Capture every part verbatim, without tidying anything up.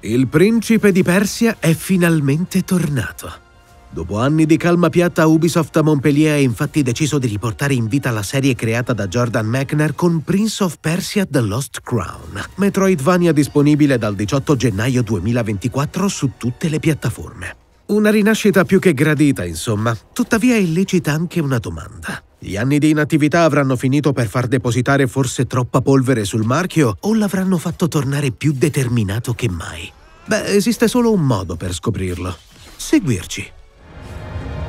Il principe di Persia è finalmente tornato. Dopo anni di calma piatta, Ubisoft a Montpellier ha infatti deciso di riportare in vita la serie creata da Jordan Mechner con Prince of Persia The Lost Crown, metroidvania disponibile dal diciotto gennaio duemilaventiquattro su tutte le piattaforme. Una rinascita più che gradita, insomma. Tuttavia è illecita anche una domanda. Gli anni di inattività avranno finito per far depositare forse troppa polvere sul marchio o l'avranno fatto tornare più determinato che mai? Beh, esiste solo un modo per scoprirlo. Seguirci.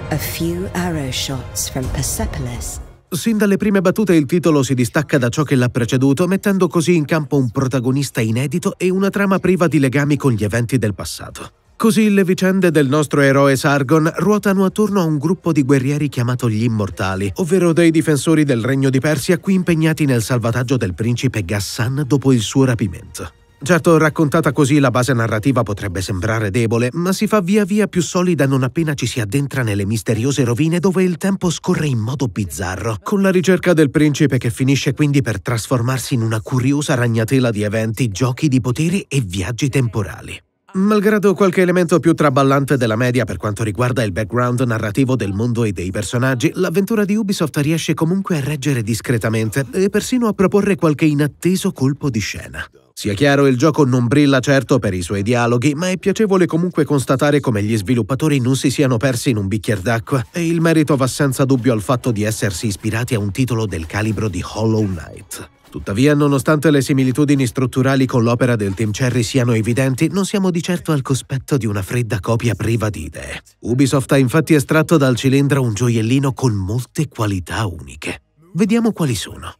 A few arrow shots from Persepolis. Sin dalle prime battute il titolo si distacca da ciò che l'ha preceduto, mettendo così in campo un protagonista inedito e una trama priva di legami con gli eventi del passato. Così le vicende del nostro eroe Sargon ruotano attorno a un gruppo di guerrieri chiamato gli Immortali, ovvero dei difensori del regno di Persia qui impegnati nel salvataggio del principe Ghassan dopo il suo rapimento. Certo, raccontata così la base narrativa potrebbe sembrare debole, ma si fa via via più solida non appena ci si addentra nelle misteriose rovine dove il tempo scorre in modo bizzarro, con la ricerca del principe che finisce quindi per trasformarsi in una curiosa ragnatela di eventi, giochi di potere e viaggi temporali. Malgrado qualche elemento più traballante della media per quanto riguarda il background narrativo del mondo e dei personaggi, l'avventura di Ubisoft riesce comunque a reggere discretamente e persino a proporre qualche inatteso colpo di scena. Sia chiaro, il gioco non brilla certo per i suoi dialoghi, ma è piacevole comunque constatare come gli sviluppatori non si siano persi in un bicchier d'acqua, e il merito va senza dubbio al fatto di essersi ispirati a un titolo del calibro di Hollow Knight. Tuttavia, nonostante le similitudini strutturali con l'opera del Team Cherry siano evidenti, non siamo di certo al cospetto di una fredda copia priva di idee. Ubisoft ha infatti estratto dal cilindro un gioiellino con molte qualità uniche. Vediamo quali sono.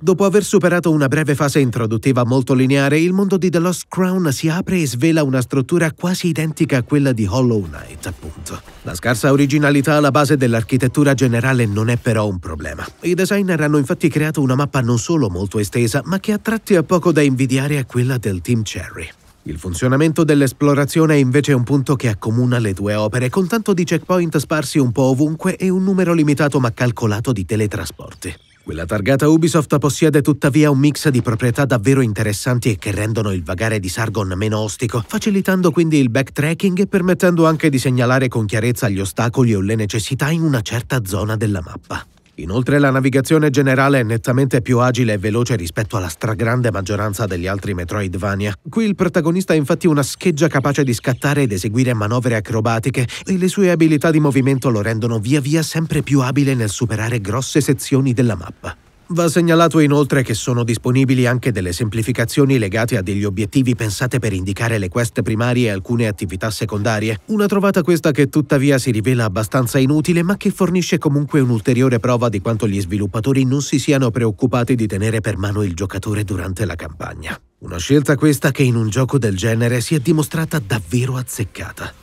Dopo aver superato una breve fase introduttiva molto lineare, il mondo di The Lost Crown si apre e svela una struttura quasi identica a quella di Hollow Knight, appunto. La scarsa originalità alla base dell'architettura generale non è però un problema. I designer hanno infatti creato una mappa non solo molto estesa, ma che a tratti ha poco da invidiare a quella del Team Cherry. Il funzionamento dell'esplorazione è invece un punto che accomuna le due opere, con tanto di checkpoint sparsi un po' ovunque e un numero limitato ma calcolato di teletrasporti. Quella targata Ubisoft possiede tuttavia un mix di proprietà davvero interessanti e che rendono il vagare di Sargon meno ostico, facilitando quindi il backtracking e permettendo anche di segnalare con chiarezza gli ostacoli o le necessità in una certa zona della mappa. Inoltre la navigazione generale è nettamente più agile e veloce rispetto alla stragrande maggioranza degli altri metroidvania. Qui il protagonista ha infatti una scheggia capace di scattare ed eseguire manovre acrobatiche e le sue abilità di movimento lo rendono via via sempre più abile nel superare grosse sezioni della mappa. Va segnalato inoltre che sono disponibili anche delle semplificazioni legate a degli obiettivi pensate per indicare le quest primarie e alcune attività secondarie, una trovata questa che tuttavia si rivela abbastanza inutile ma che fornisce comunque un'ulteriore prova di quanto gli sviluppatori non si siano preoccupati di tenere per mano il giocatore durante la campagna. Una scelta questa che in un gioco del genere si è dimostrata davvero azzeccata.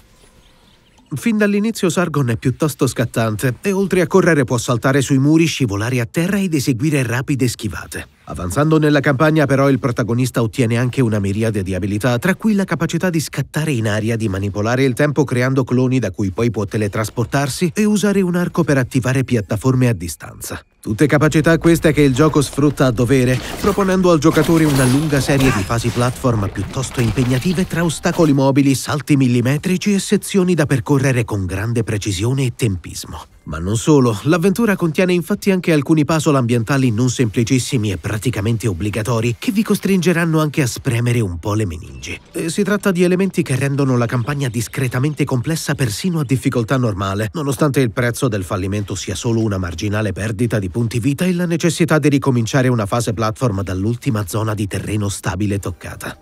Fin dall'inizio Sargon è piuttosto scattante e oltre a correre può saltare sui muri, scivolare a terra ed eseguire rapide schivate. Avanzando nella campagna però il protagonista ottiene anche una miriade di abilità, tra cui la capacità di scattare in aria, di manipolare il tempo creando cloni da cui poi può teletrasportarsi e usare un arco per attivare piattaforme a distanza. Tutte capacità queste che il gioco sfrutta a dovere, proponendo al giocatore una lunga serie di fasi platform piuttosto impegnative tra ostacoli mobili, salti millimetrici e sezioni da percorrere con grande precisione e tempismo. Ma non solo, l'avventura contiene infatti anche alcuni puzzle ambientali non semplicissimi e praticamente obbligatori, che vi costringeranno anche a spremere un po' le meningi. E si tratta di elementi che rendono la campagna discretamente complessa persino a difficoltà normale, nonostante il prezzo del fallimento sia solo una marginale perdita di punti vita e la necessità di ricominciare una fase platform dall'ultima zona di terreno stabile toccata.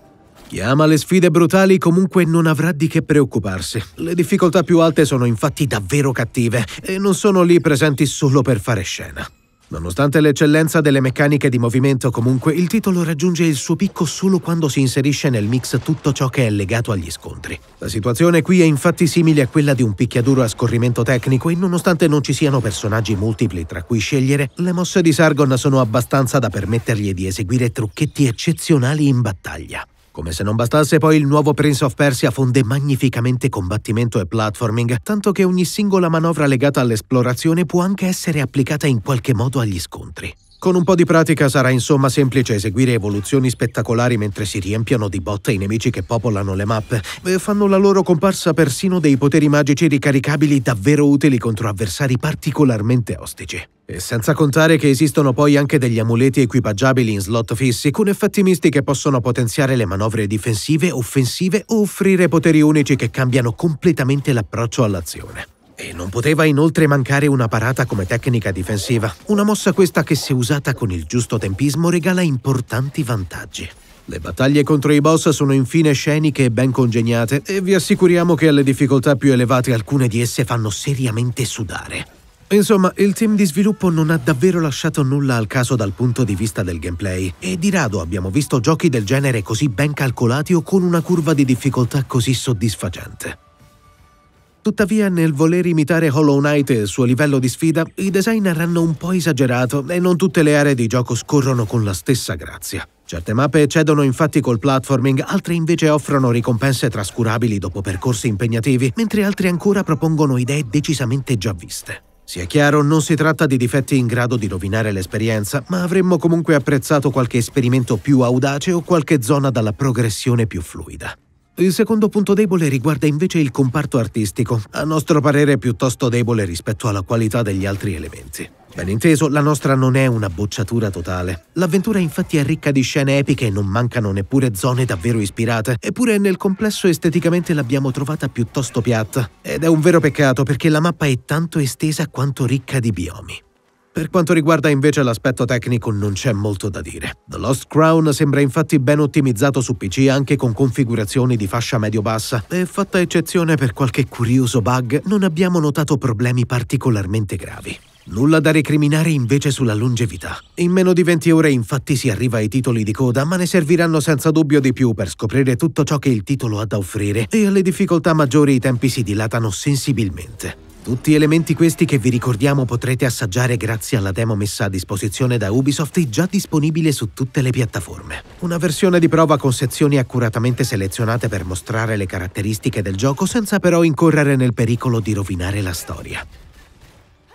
Chi ama le sfide brutali comunque non avrà di che preoccuparsi. Le difficoltà più alte sono infatti davvero cattive e non sono lì presenti solo per fare scena. Nonostante l'eccellenza delle meccaniche di movimento, comunque, il titolo raggiunge il suo picco solo quando si inserisce nel mix tutto ciò che è legato agli scontri. La situazione qui è infatti simile a quella di un picchiaduro a scorrimento tecnico e nonostante non ci siano personaggi multipli tra cui scegliere, le mosse di Sargon sono abbastanza da permettergli di eseguire trucchetti eccezionali in battaglia. Come se non bastasse poi il nuovo Prince of Persia fonde magnificamente combattimento e platforming, tanto che ogni singola manovra legata all'esplorazione può anche essere applicata in qualche modo agli scontri. Con un po' di pratica sarà insomma semplice eseguire evoluzioni spettacolari mentre si riempiano di botte i nemici che popolano le mappe, e fanno la loro comparsa persino dei poteri magici ricaricabili davvero utili contro avversari particolarmente ostici. E senza contare che esistono poi anche degli amuleti equipaggiabili in slot fissi con effetti misti che possono potenziare le manovre difensive, offensive o offrire poteri unici che cambiano completamente l'approccio all'azione. E non poteva inoltre mancare una parata come tecnica difensiva, una mossa questa che se usata con il giusto tempismo regala importanti vantaggi. Le battaglie contro i boss sono infine sceniche e ben congegnate, e vi assicuriamo che alle difficoltà più elevate alcune di esse fanno seriamente sudare. Insomma, il team di sviluppo non ha davvero lasciato nulla al caso dal punto di vista del gameplay, e di rado abbiamo visto giochi del genere così ben calcolati o con una curva di difficoltà così soddisfacente. Tuttavia, nel voler imitare Hollow Knight e il suo livello di sfida, i designer hanno un po' esagerato e non tutte le aree di gioco scorrono con la stessa grazia. Certe mappe cedono infatti col platforming, altre invece offrono ricompense trascurabili dopo percorsi impegnativi, mentre altre ancora propongono idee decisamente già viste. Sia chiaro, non si tratta di difetti in grado di rovinare l'esperienza, ma avremmo comunque apprezzato qualche esperimento più audace o qualche zona dalla progressione più fluida. Il secondo punto debole riguarda invece il comparto artistico, a nostro parere piuttosto debole rispetto alla qualità degli altri elementi. Ben inteso, la nostra non è una bocciatura totale. L'avventura infatti è ricca di scene epiche e non mancano neppure zone davvero ispirate, eppure nel complesso esteticamente l'abbiamo trovata piuttosto piatta. Ed è un vero peccato perché la mappa è tanto estesa quanto ricca di biomi. Per quanto riguarda invece l'aspetto tecnico non c'è molto da dire. The Lost Crown sembra infatti ben ottimizzato su P C anche con configurazioni di fascia medio-bassa e, fatta eccezione per qualche curioso bug, non abbiamo notato problemi particolarmente gravi. Nulla da recriminare invece sulla longevità. In meno di venti ore infatti si arriva ai titoli di coda, ma ne serviranno senza dubbio di più per scoprire tutto ciò che il titolo ha da offrire, e alle difficoltà maggiori i tempi si dilatano sensibilmente. Tutti elementi questi che vi ricordiamo potrete assaggiare grazie alla demo messa a disposizione da Ubisoft e già disponibile su tutte le piattaforme. Una versione di prova con sezioni accuratamente selezionate per mostrare le caratteristiche del gioco senza però incorrere nel pericolo di rovinare la storia.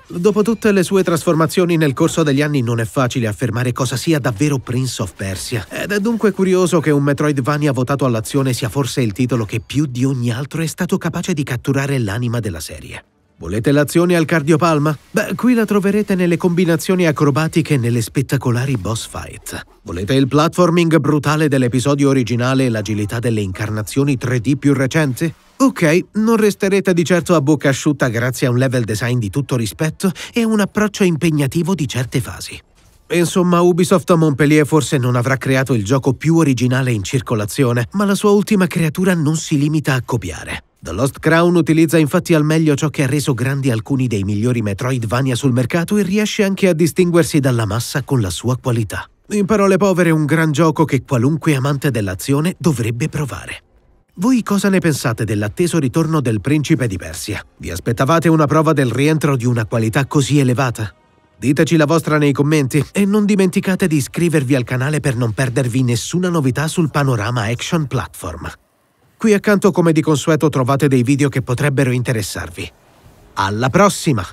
Dopo tutte le sue trasformazioni nel corso degli anni non è facile affermare cosa sia davvero Prince of Persia, ed è dunque curioso che un metroidvania votato all'azione sia forse il titolo che più di ogni altro è stato capace di catturare l'anima della serie. Volete l'azione al cardiopalma? Beh, qui la troverete nelle combinazioni acrobatiche e nelle spettacolari boss fight. Volete il platforming brutale dell'episodio originale e l'agilità delle incarnazioni tre D più recenti? Ok, non resterete di certo a bocca asciutta grazie a un level design di tutto rispetto e a un approccio impegnativo di certe fasi. Insomma, Ubisoft a Montpellier forse non avrà creato il gioco più originale in circolazione, ma la sua ultima creatura non si limita a copiare. The Lost Crown utilizza infatti al meglio ciò che ha reso grandi alcuni dei migliori metroidvania sul mercato e riesce anche a distinguersi dalla massa con la sua qualità. In parole povere, un gran gioco che qualunque amante dell'azione dovrebbe provare. Voi cosa ne pensate dell'atteso ritorno del Principe di Persia? Vi aspettavate una prova del rientro di una qualità così elevata? Diteci la vostra nei commenti e non dimenticate di iscrivervi al canale per non perdervi nessuna novità sul panorama action platform. Qui accanto, come di consueto, trovate dei video che potrebbero interessarvi. Alla prossima!